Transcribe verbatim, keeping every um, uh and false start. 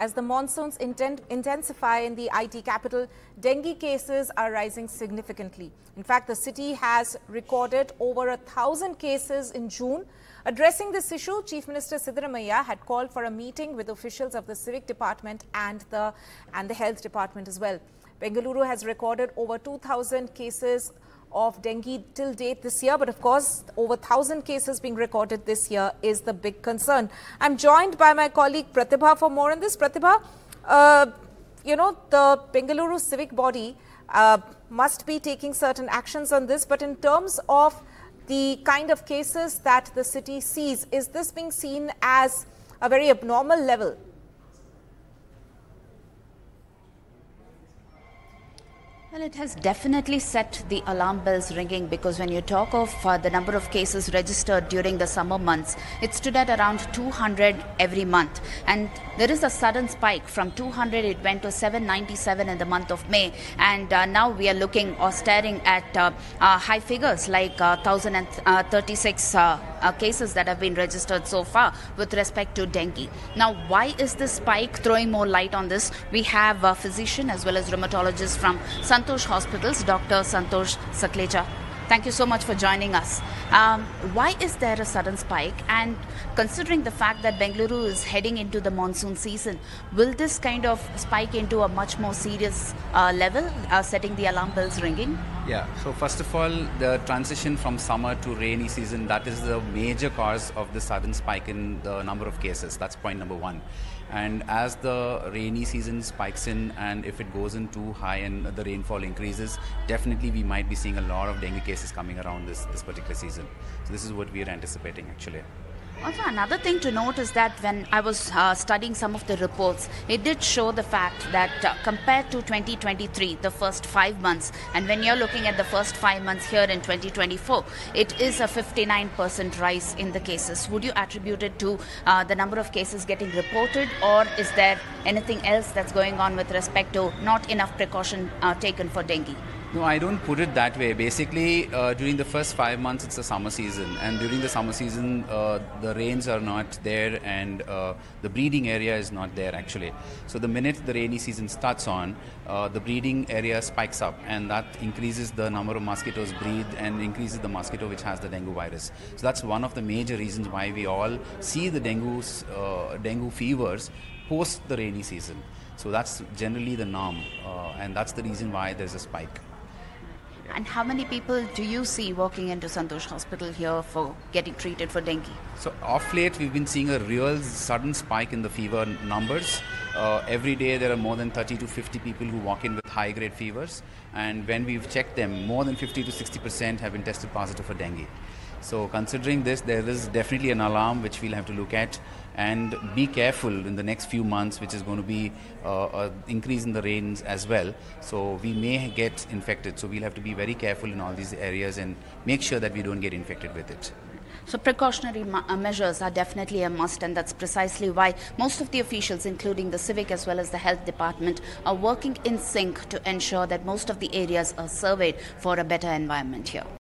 As the monsoons intent intensify in the I T capital, dengue cases are rising significantly. In fact, the city has recorded over a thousand cases in June. Addressing this issue, Chief Minister Siddaramaiah had called for a meeting with officials of the Civic Department and the, and the Health Department as well. Bengaluru has recorded over two thousand cases of dengue till date this year, but of course over one thousand cases being recorded this year is the big concern. I'm joined by my colleague Pratibha for more on this. Pratibha, uh, you know, the Bengaluru civic body uh, must be taking certain actions on this, but in terms of the kind of cases that the city sees, is this being seen as a very abnormal level? Well, it has definitely set the alarm bells ringing, because when you talk of uh, the number of cases registered during the summer months, it stood at around two hundred every month. And there is a sudden spike from two hundred, it went to seven ninety-seven in the month of May. And uh, now we are looking or staring at uh, uh, high figures like uh, one thousand thirty-six uh, uh, cases that have been registered so far with respect to dengue. Now, why is this spike? Throwing more light on this, we have a physician as well as rheumatologist from Santosh Santosh Hospitals, Doctor Santosh Saklecha. Thank you so much for joining us. Um, why is there a sudden spike? And considering the fact that Bengaluru is heading into the monsoon season, will this kind of spike into a much more serious uh, level, uh, setting the alarm bells ringing? Yeah, so first of all, the transition from summer to rainy season, that is the major cause of the sudden spike in the number of cases. That's point number one. And as the rainy season spikes in, and if it goes in too high and the rainfall increases, definitely we might be seeing a lot of dengue cases coming around this, this particular season. So this is what we are anticipating actually. Also, another thing to note is that when I was uh, studying some of the reports, it did show the fact that uh, compared to twenty twenty-three, the first five months, and when you're looking at the first five months here in twenty twenty-four, it is a fifty-nine percent rise in the cases. Would you attribute it to uh, the number of cases getting reported, or is there anything else that's going on with respect to not enough precaution uh, taken for dengue? No, I don't put it that way. Basically, uh, during the first five months, it's the summer season. And during the summer season, uh, the rains are not there and uh, the breeding area is not there, actually. So the minute the rainy season starts on, uh, the breeding area spikes up. And that increases the number of mosquitoes breed and increases the mosquito which has the dengue virus. So that's one of the major reasons why we all see the dengue, uh, dengue fevers post the rainy season. So that's generally the norm. Uh, and that's the reason why there's a spike. And how many people do you see walking into Santosh Hospital here for getting treated for dengue? So off late, we've been seeing a real sudden spike in the fever numbers. Uh, every day there are more than thirty to fifty people who walk in with high-grade fevers. And when we've checked them, more than fifty to sixty percent have been tested positive for dengue. So considering this, there is definitely an alarm which we'll have to look at and be careful in the next few months, which is going to be uh, an increase in the rains as well. So we may get infected. So we'll have to be very careful in all these areas and make sure that we don't get infected with it. So precautionary measures are definitely a must, and that's precisely why most of the officials, including the civic as well as the health department, are working in sync to ensure that most of the areas are surveyed for a better environment here.